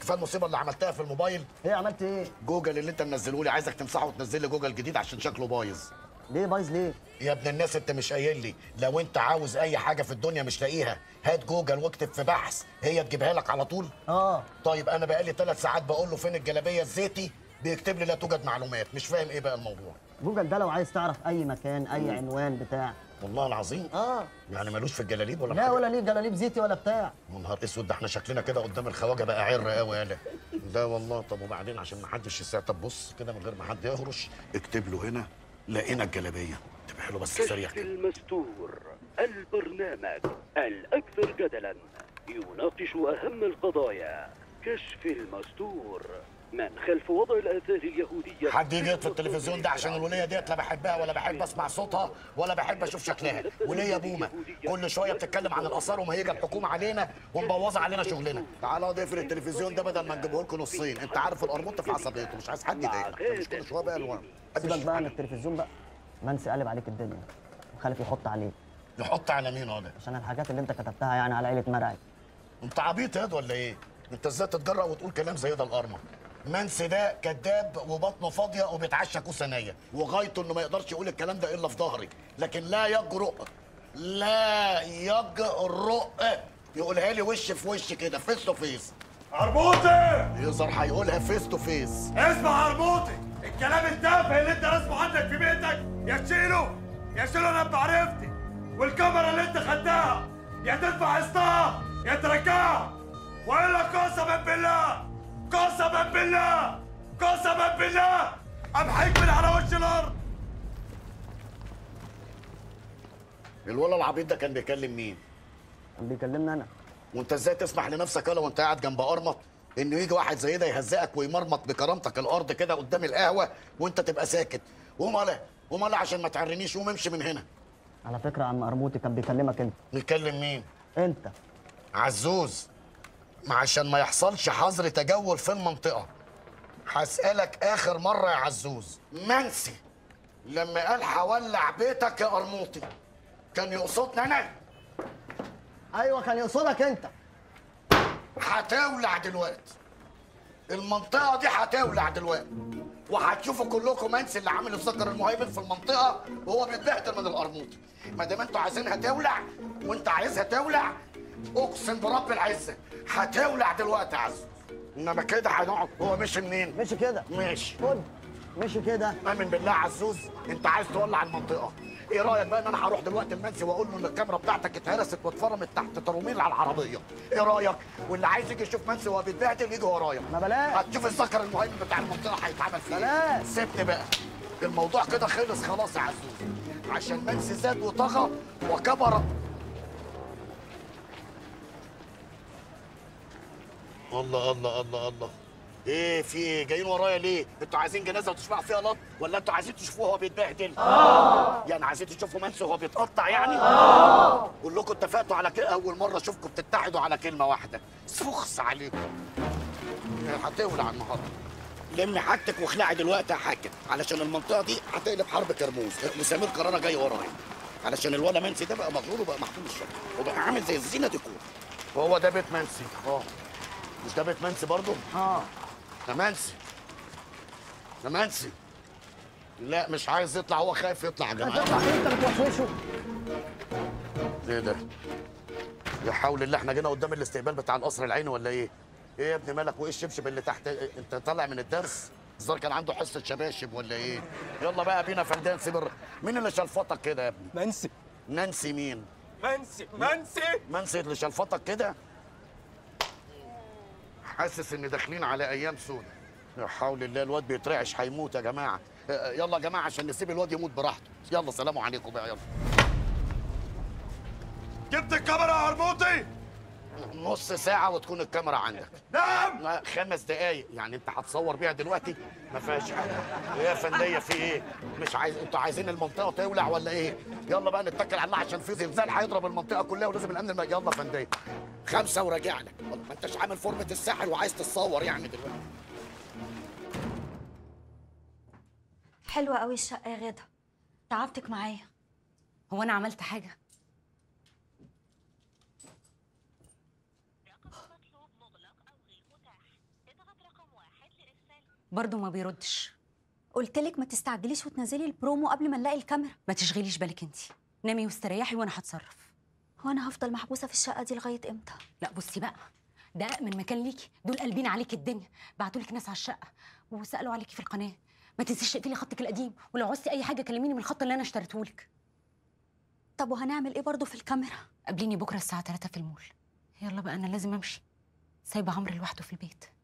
كفايه المصيبه اللي عملتها في الموبايل. ايه عملت ايه؟ جوجل اللي انت منزله لي عايزك تمسحه وتنزل لي جوجل جديد عشان شكله بايظ. ليه بايظ ليه؟ يا ابن الناس انت مش قايل لي لو انت عاوز اي حاجه في الدنيا مش لاقيها هات جوجل واكتب في بحث هي تجيبها لك على طول؟ اه. طيب انا بقالي 3 ساعات بقول له فين الجلابيه الزيتي بيكتب لي لا توجد معلومات. مش فاهم ايه بقى الموضوع. جوجل ده لو عايز تعرف اي مكان اي عنوان بتاع. والله العظيم. اه يعني مالوش في الجلاليب ولا بتاع؟ لا ولا ليه جلاليب زيتي ولا بتاع. يا نهار اسود ده احنا شكلنا كده قدام الخواجه بقى عر قوي يالا. لا والله. طب وبعدين عشان ما حدش يساعد. طب بص كده من غير ما حد يهرش اكتب له هنا لقينا الجلابيه. تبقى له بس سريع كده. المستور البرنامج الاكثر جدلا يناقش اهم القضايا كشف المستور من خلف وضع الآثار اليهودية. حد يجي في التلفزيون ده عشان الولية ديت لا بحبها ولا بحب اسمع صوتها ولا بحب اشوف شكلها. ولية بومة كل شوية بتتكلم عن الآثار ومهيجة الحكومة علينا ومبوظة علينا شغلنا. تعالى اقعد اقفل التلفزيون ده بدل ما نجيبه لكم نصين. انت عارف القرموط في عصبيته مش عايز حد يضايقك. مش كل شوية بقى الوان. سيبك بقى من التلفزيون بقى. منسي قلب عليك الدنيا وخالف يحط عليه. يحط على مين هو ده؟ عشان الحاجات اللي انت كتبتها يعني على عيلة مرعي. انت عبيط ياض ولا ايه؟ انت ازاي تتجرأ وتقول كلام زي ده القرمه؟ منسي ده كذاب وبطنه فاضيه وبيتعشى كوسه نيه وغايته انه ما يقدرش يقول الكلام ده الا في ظهري، لكن لا يجرؤ يقولها لي وش في وش كده فيس تو فيس. قرموطي يظهر هيقولها فيس تو فيس. اسمع قرموطي الكلام التافه اللي انت راسمه عندك في بيتك يا تشيله يا تشيله انا بعرفتي، والكاميرا اللي انت خدتها يا تدفع قسطها يا ترجعها. والا قسما بالله قسما بالله قسما بالله امحيك من على وش الارض. الولد العبيط ده كان بيكلم مين؟ كان بيكلمني انا. وانت ازاي تسمح لنفسك يلا وانت قاعد جنب قرمط انه يجي واحد زي ده يهزقك ويمرمط بكرامتك الارض كده قدام القهوه وانت تبقى ساكت؟ قوم عشان ما تعرنيش قوم امشي من هنا. على فكره يا عم قرموطي كان بيكلمك انت. بيكلم مين؟ انت عزوز. عشان ما يحصلش حظر تجول في المنطقة هسألك آخر مرة يا عزوز، منسي لما قال هولع بيتك يا قرموطي كان يقصدني أنا؟ أيوة كان يقصدك أنت. هتولع دلوقتي المنطقة دي، هتولع دلوقتي وهتشوفوا كلكم منسي اللي عامل السكر المهيمن في المنطقة وهو بيتبهدل من القرموطي. ما دام أنتوا عايزينها تولع وأنت عايزها تولع اقسم برب العزه هتولع دلوقتي يا عزوز. انما كده هنقعد. هو مشي منين؟ مشي كده. ماشي خد مشي كده. امن بالله يا عزوز انت عايز تولع المنطقه. ايه رايك بقى ان انا هروح دلوقتي المنسي واقول له ان الكاميرا بتاعتك اتهرست واتفرمت تحت تروميل على العربيه؟ ايه رايك؟ واللي عايز يجي يشوف منسي وهو بيتبهدل يجي ورايا. ما بلاش. هتشوف الذكر المهم بتاع المنطقه هيتعمل فيه. بلاش. سبت بقى الموضوع كده خلص خلاص يا عزوز عشان منسي زاد وطغى وكبر. الله الله الله الله. ايه في ايه؟ جايين ورايا ليه؟ انتوا عايزين جنازه وتشبعوا فيها لط ولا انتوا عايزين تشوفوه وهو بيتبهدل؟ يعني عايزين تشوفوا منسي وهو بيتقطع يعني؟ قول لكم اتفقتوا على كده اول مره اشوفكم بتتحدوا على كلمه واحده. سخص عليكم. هتولع النهارده. لمي حاجتك واخلعي دلوقتي يا حاجه علشان المنطقه دي هتقلب حرب كرموز وسمير قراره جاي ورايا. علشان الولا منسي ده بقى مغرور وبقى محكوم الشر وبقى عامل زي الزينه ديكور. وهو ده بيت منسي. مش ده بيت منسي برضه؟ ده منسي. ده منسي. لا مش عايز يطلع هو خايف يطلع يا جماعه. انت بتوحشه. ايه ده؟ يا حول الله احنا جينا قدام الاستقبال بتاع القصر العيني ولا ايه؟ ايه يا ابني مالك وايه الشبشب اللي تحت؟ انت طالع من الدرس؟ الزار كان عنده حصه شباشب ولا ايه؟ يلا بقى بينا فردان سيبر. مين اللي شلفطك كده يا ابني؟ منسي. منسي مين؟ منسي منسي منسي اللي شلفطك كده؟ حاسس ان داخلين على ايام سودة. لا حول الله الواد بيترعش هيموت يا جماعه. يلا يا جماعه عشان نسيب الواد يموت براحته. يلا سلام عليكم بقى. يلا جبت الكاميرا يا قرموطي؟ نص ساعه وتكون الكاميرا عندك. نعم 5 دقايق يعني انت هتصور بيها دلوقتي ما فيهاش حاجه. يا فنديه في ايه؟ مش عايز انتوا عايزين المنطقه تولع ولا ايه؟ يلا بقى نتكل على الله عشان في زلزال هيضرب المنطقه كلها ولازم الامن يلا فنديه 5 وراجعنا. والله ما انتش عامل فورمه الساحل وعايز تتصور يعني دلوقتي. حلوه قوي الشقه يا غاده. تعبتك معايا. هو انا عملت حاجه؟ برضه ما بيردش. قلتلك ما تستعجليش وتنزلي البرومو قبل ما نلاقي الكاميرا. ما تشغليش بالك انت، نامي واستريحي وانا هتصرف. هو انا هفضل محبوسه في الشقه دي لغايه امتى؟ لا بصي بقى، ده من مكان ليكي، دول قلبين عليكي الدنيا، بعتولك ناس على الشقه وسالوا عليكي في القناه. ما تنسيش تقفلي خطك القديم، ولو عوزتي اي حاجه كلميني من الخط اللي انا اشتريتهولك. طب وهنعمل ايه برضه في الكاميرا؟ قابليني بكره الساعه 3 في المول. يلا بقى انا لازم امشي، سايبه عمرو لوحده في البيت.